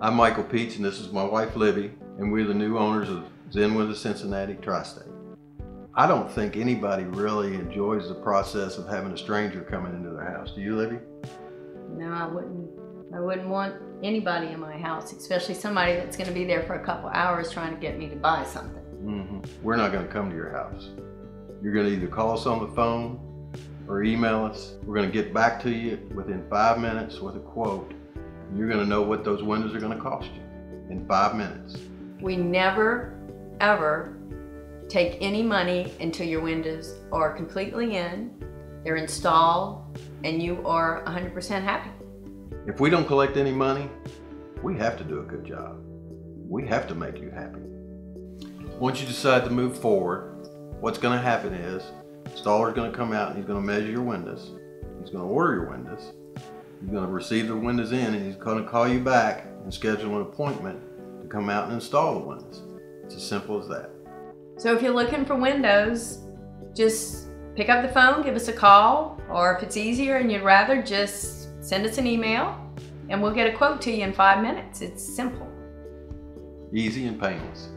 I'm Michael Peach and this is my wife Libby, and we're the new owners of Zen Windows Cincinnati Tri-State. I don't think anybody really enjoys the process of having a stranger coming into their house. Do you, Libby? No, I wouldn't want anybody in my house, especially somebody that's going to be there for a couple hours trying to get me to buy something. We're not going to come to your house. You're going to either call us on the phone or email us. We're going to get back to you within 5 minutes with a quote. You're going to know what those windows are going to cost you in 5 minutes. We never, ever take any money until your windows are completely in, they're installed, and you are 100% happy. If we don't collect any money, we have to do a good job. We have to make you happy. Once you decide to move forward, what's going to happen is the installer is going to come out and he's going to measure your windows. He's going to order your windows. He's going to receive the windows in, and he's going to call you back and schedule an appointment to come out and install the windows. It's as simple as that. So if you're looking for windows, just pick up the phone, give us a call, or if it's easier and you'd rather, just send us an email and we'll get a quote to you in 5 minutes. It's simple. Easy and painless.